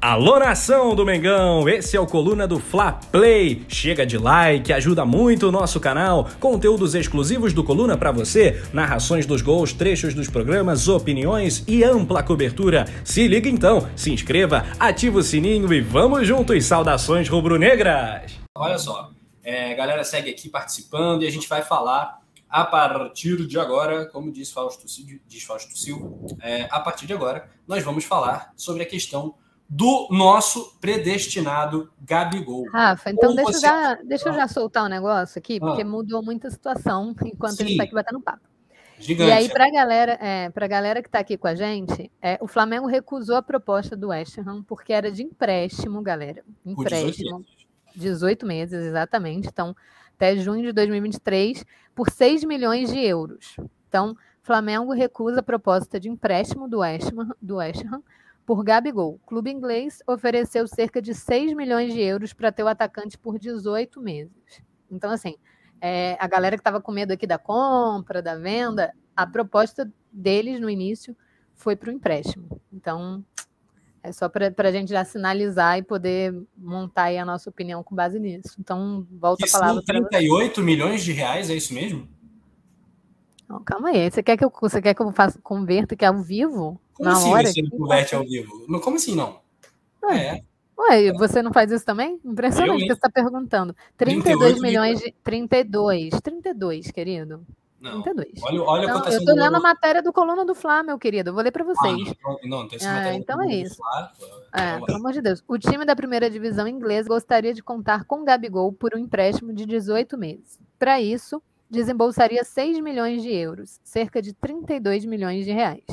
Alô, nação do Mengão! Esse é o Coluna do Fla Play. Chega de like, ajuda muito o nosso canal. Conteúdos exclusivos do Coluna pra você, narrações dos gols, trechos dos programas, opiniões e ampla cobertura. Se liga então, se inscreva, ativa o sininho e vamos juntos! Saudações rubro-negras! Olha só, galera segue aqui participando e a gente vai falar a partir de agora, como diz Fausto Silva, a partir de agora nós vamos falar sobre a questão do nosso predestinado Gabigol. Rafa, então deixa eu já soltar um negócio aqui, porque mudou muito a situação enquanto ele está aqui batendo papo. Gigante. E aí, para a galera, que está aqui com a gente, o Flamengo recusou a proposta do West Ham, porque era de empréstimo, galera. Empréstimo. 18 meses, exatamente. Então, até junho de 2023, por 6 milhões de euros. Então, Flamengo recusa a proposta de empréstimo do West Ham por Gabigol. O clube inglês ofereceu cerca de 6 milhões de euros para ter o atacante por 18 meses. Então, assim, a galera que estava com medo aqui da compra, da venda, a proposta deles no início foi para o empréstimo. Então, é só para a gente já sinalizar e poder montar aí a nossa opinião com base nisso. Então, volta a palavra para você. 38 milhões de reais, é isso mesmo? Não, calma aí, você quer que eu faça, converta aqui ao vivo? Como assim você não converte ao vivo? Como assim não? Ué, você não faz isso também? Impressionante que você está perguntando. 32 milhões, querido. Não, 32. Olha então, a cotação. Eu estou lendo a matéria do Coluna do Fla, meu querido. Eu vou ler para vocês. Não, tem essa matéria então é isso. Fla, pelo amor de Deus. O time da primeira divisão inglesa gostaria de contar com Gabigol por um empréstimo de 18 meses. Para isso, desembolsaria 6 milhões de euros, cerca de 32 milhões de reais.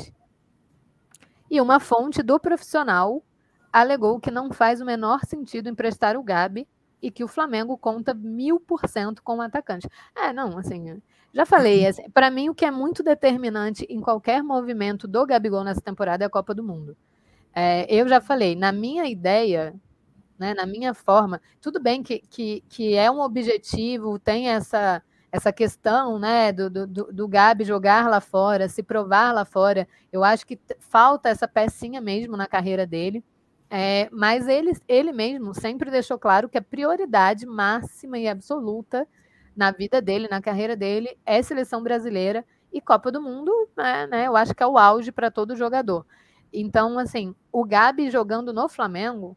E uma fonte do profissional alegou que não faz o menor sentido emprestar o Gabi e que o Flamengo conta 1000% com o atacante. Não, assim, já falei, assim, para mim o que é muito determinante em qualquer movimento do Gabigol nessa temporada é a Copa do Mundo. Eu já falei, na minha ideia, né, na minha forma, tudo bem que é um objetivo, tem essa questão, né, do Gabi jogar lá fora, se provar lá fora. Eu acho que falta essa pecinha mesmo na carreira dele, mas ele mesmo sempre deixou claro que a prioridade máxima e absoluta na vida dele, na carreira dele, é seleção brasileira e Copa do Mundo, né, eu acho que é o auge para todo jogador. Então, assim, o Gabi jogando no Flamengo,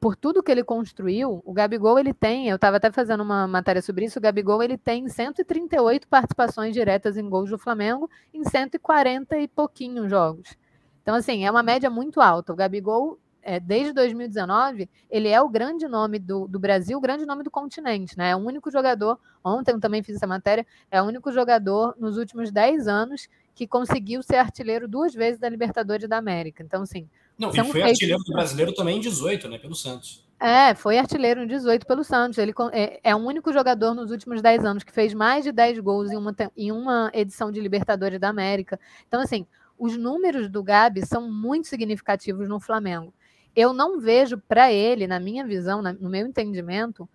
por tudo que ele construiu, o Gabigol, ele tem, eu estava até fazendo uma matéria sobre isso, o Gabigol, ele tem 138 participações diretas em gols do Flamengo em 140 e pouquinhos jogos. Então, assim, é uma média muito alta. O Gabigol, desde 2019, ele é o grande nome do Brasil, o grande nome do continente, né? É o único jogador, ontem eu também fiz essa matéria, é o único jogador nos últimos 10 anos que conseguiu ser artilheiro 2 vezes da Libertadores da América. Então, assim... Não, ele foi artilheiro do brasileiro também em 18, né, pelo Santos. Foi artilheiro em 18 pelo Santos. Ele é o único jogador nos últimos 10 anos que fez mais de 10 gols em uma edição de Libertadores da América. Então, assim, os números do Gabi são muito significativos no Flamengo. Eu não vejo para ele, na minha visão, no meu entendimento,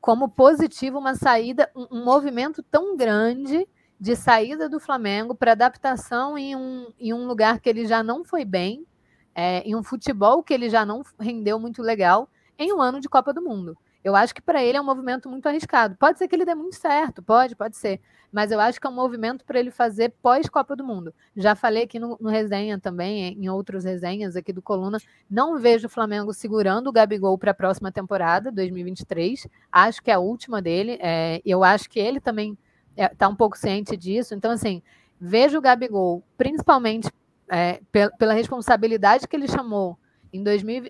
como positivo uma saída, um movimento tão grande de saída do Flamengo para adaptação em um lugar que ele já não foi bem, em um futebol que ele já não rendeu muito legal, em um ano de Copa do Mundo. Eu acho que para ele é um movimento muito arriscado. Pode ser que ele dê muito certo, pode ser, mas eu acho que é um movimento para ele fazer pós-Copa do Mundo. Já falei aqui no resenha também, em outros resenhas aqui do Coluna, não vejo o Flamengo segurando o Gabigol para a próxima temporada, 2023, acho que é a última dele, eu acho que ele também está um pouco ciente disso. Então, assim, vejo o Gabigol, principalmente pela responsabilidade que ele chamou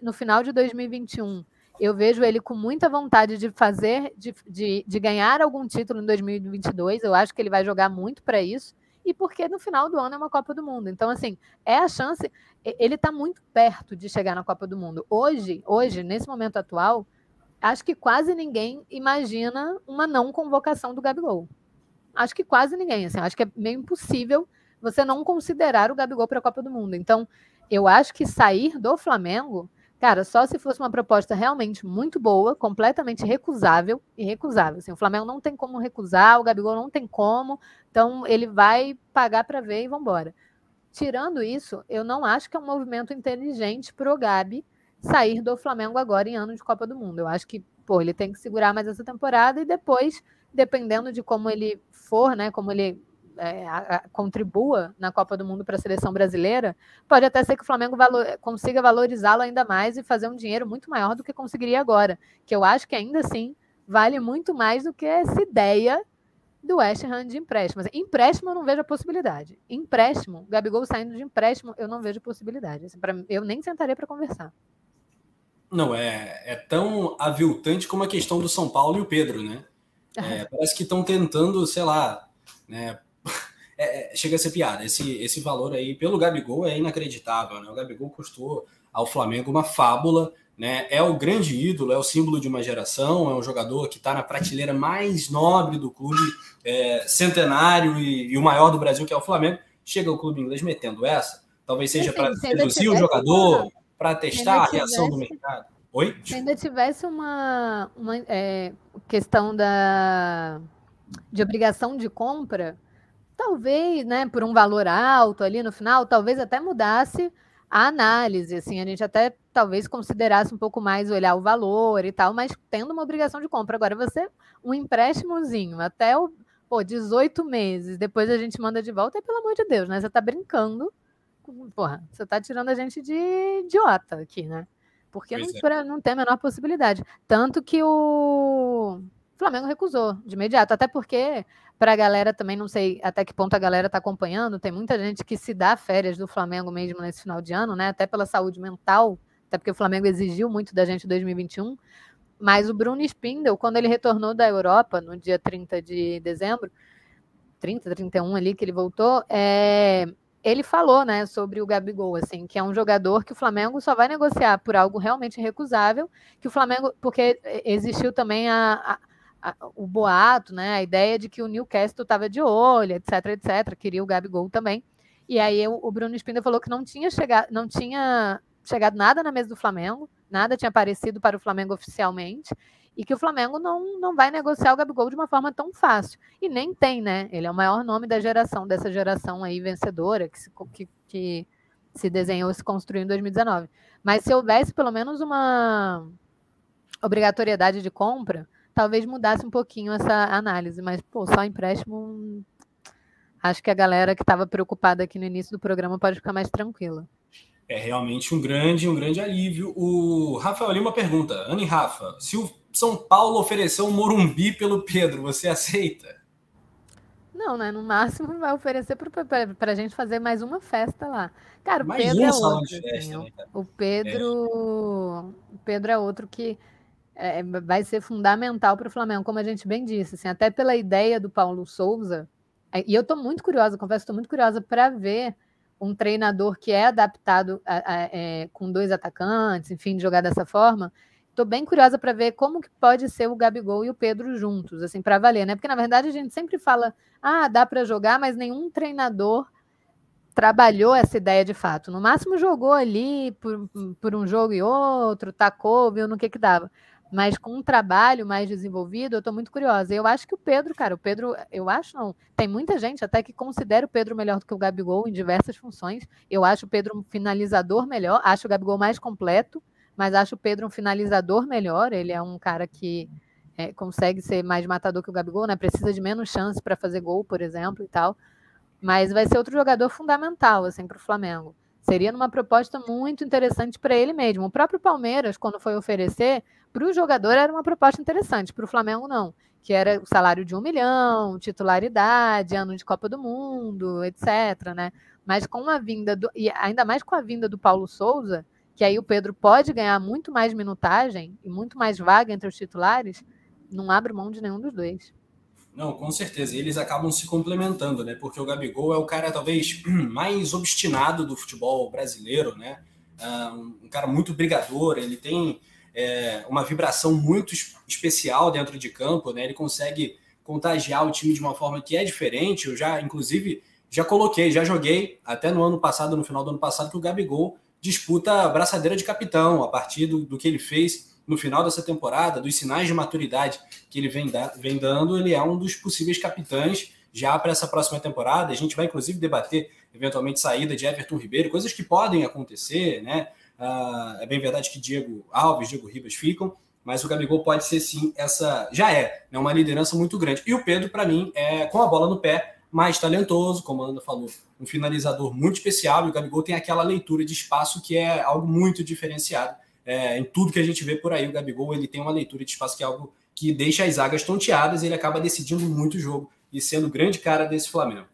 no final de 2021, eu vejo ele com muita vontade de fazer, de ganhar algum título em 2022, eu acho que ele vai jogar muito para isso, e porque no final do ano é uma Copa do Mundo. Então, assim, é a chance, ele está muito perto de chegar na Copa do Mundo. Hoje, nesse momento atual, acho que quase ninguém imagina uma não convocação do Gabigol. Acho que quase ninguém, assim, acho que é meio impossível você não considerar o Gabigol para a Copa do Mundo. Então, eu acho que sair do Flamengo, cara, só se fosse uma proposta realmente muito boa, completamente recusável, irrecusável. Assim, o Flamengo não tem como recusar, o Gabigol não tem como, então ele vai pagar para ver e vambora. Tirando isso, eu não acho que é um movimento inteligente pro Gabi, sair do Flamengo agora em ano de Copa do Mundo. Eu acho que, ele tem que segurar mais essa temporada e depois, dependendo de como ele for, né, como ele contribua na Copa do Mundo para a seleção brasileira, pode até ser que o Flamengo consiga valorizá-lo ainda mais e fazer um dinheiro muito maior do que conseguiria agora, que eu acho que ainda assim vale muito mais do que essa ideia do West Ham de empréstimo. Empréstimo eu não vejo a possibilidade. Empréstimo, Gabigol saindo de empréstimo, eu não vejo possibilidade. Eu nem sentaria para conversar. Não, é tão aviltante como a questão do São Paulo e o Pedro, né? Parece que estão tentando, sei lá, né? Chega a ser piada. Esse valor aí pelo Gabigol é inacreditável, né? O Gabigol custou ao Flamengo uma fábula, né? É o grande ídolo, é o símbolo de uma geração, é um jogador que está na prateleira mais nobre do clube, centenário e o maior do Brasil, que é o Flamengo. Chega o clube inglês metendo essa, talvez seja para reduzir o jogador, para testar a reação do mercado. Oi? Se ainda tivesse uma questão de obrigação de compra, talvez, né, por um valor alto ali no final, talvez até mudasse a análise, assim, a gente até talvez considerasse um pouco mais olhar o valor e tal, mas tendo uma obrigação de compra. Agora você, um empréstimozinho até 18 meses, depois a gente manda de volta, pelo amor de Deus, né? Você tá brincando, você tá tirando a gente de idiota aqui, né? Porque não tem a menor possibilidade. Tanto que o Flamengo recusou de imediato, até porque para a galera também, não sei até que ponto a galera está acompanhando, tem muita gente que se dá férias do Flamengo mesmo nesse final de ano, né? Até pela saúde mental, até porque o Flamengo exigiu muito da gente em 2021, mas o Bruno Spindel, quando ele retornou da Europa no dia 30 de dezembro, 30, 31 ali que ele voltou, ele falou, né, sobre o Gabigol, assim, que é um jogador que o Flamengo só vai negociar por algo realmente irrecusável, que o Flamengo, porque existiu também o boato, né, a ideia de que o Newcastle estava de olho, etc, etc, queria o Gabigol também, e aí o Bruno Spindel falou que não tinha chegado nada na mesa do Flamengo, nada tinha aparecido para o Flamengo oficialmente, e que o Flamengo não vai negociar o Gabigol de uma forma tão fácil, e nem tem, né, ele é o maior nome dessa geração aí vencedora, que se desenhou, se construiu em 2019, mas se houvesse pelo menos uma obrigatoriedade de compra, talvez mudasse um pouquinho essa análise, mas, só empréstimo, acho que a galera que estava preocupada aqui no início do programa pode ficar mais tranquila. É realmente um grande alívio. O Rafael Lima pergunta, Ana e Rafa, se o São Paulo ofereceu o Morumbi pelo Pedro, você aceita? Não, né? No máximo vai oferecer para a gente fazer mais uma festa lá. Cara, o Pedro é outro. O Pedro é outro que... vai ser fundamental para o Flamengo, como a gente bem disse, assim, até pela ideia do Paulo Souza, e eu estou muito curiosa, confesso, estou muito curiosa para ver um treinador que é adaptado com dois atacantes, enfim, de jogar dessa forma. Estou bem curiosa para ver como que pode ser o Gabigol e o Pedro juntos, assim, para valer, né? Porque na verdade a gente sempre fala, dá para jogar, mas nenhum treinador trabalhou essa ideia de fato. No máximo jogou ali por um jogo e outro, tacou, viu no que dava. Mas com um trabalho mais desenvolvido, eu estou muito curiosa. Eu acho que o Pedro, cara, tem muita gente até que considera o Pedro melhor do que o Gabigol em diversas funções. Eu acho o Pedro um finalizador melhor, acho o Gabigol mais completo, mas acho o Pedro um finalizador melhor. Ele é um cara que consegue ser mais matador que o Gabigol, né? Precisa de menos chance para fazer gol, por exemplo, e tal. Mas vai ser outro jogador fundamental, assim, para o Flamengo. Seria numa proposta muito interessante para ele mesmo. O próprio Palmeiras, quando foi oferecer, para o jogador era uma proposta interessante, para o Flamengo não, que era o salário de 1 milhão, titularidade, ano de Copa do Mundo, etc, né? Mas com a vinda e ainda mais com a vinda do Paulo Souza, que aí o Pedro pode ganhar muito mais minutagem e muito mais vaga entre os titulares, não abre mão de nenhum dos dois. Não, com certeza. Eles acabam se complementando, né? Porque o Gabigol é o cara talvez mais obstinado do futebol brasileiro, né? Um cara muito brigador, ele tem uma vibração muito especial dentro de campo, né? Ele consegue contagiar o time de uma forma que é diferente. Eu já, inclusive, já joguei até no final do ano passado, que o Gabigol disputa a braçadeira de capitão a partir do que ele fez no final dessa temporada, dos sinais de maturidade que ele vem dando. Ele é um dos possíveis capitães já para essa próxima temporada. A gente vai, inclusive, debater, eventualmente, saída de Everton Ribeiro, coisas que podem acontecer, né? É bem verdade que Diego Alves, Diego Ribas ficam, mas o Gabigol pode ser sim essa... Já é, né, uma liderança muito grande. E o Pedro, para mim, é com a bola no pé, mais talentoso, como a Ana falou, um finalizador muito especial, e o Gabigol tem aquela leitura de espaço que é algo muito diferenciado. Em tudo que a gente vê por aí, o Gabigol ele tem uma leitura de espaço que é algo que deixa as zagas tonteadas, e ele acaba decidindo muito o jogo e sendo o grande cara desse Flamengo.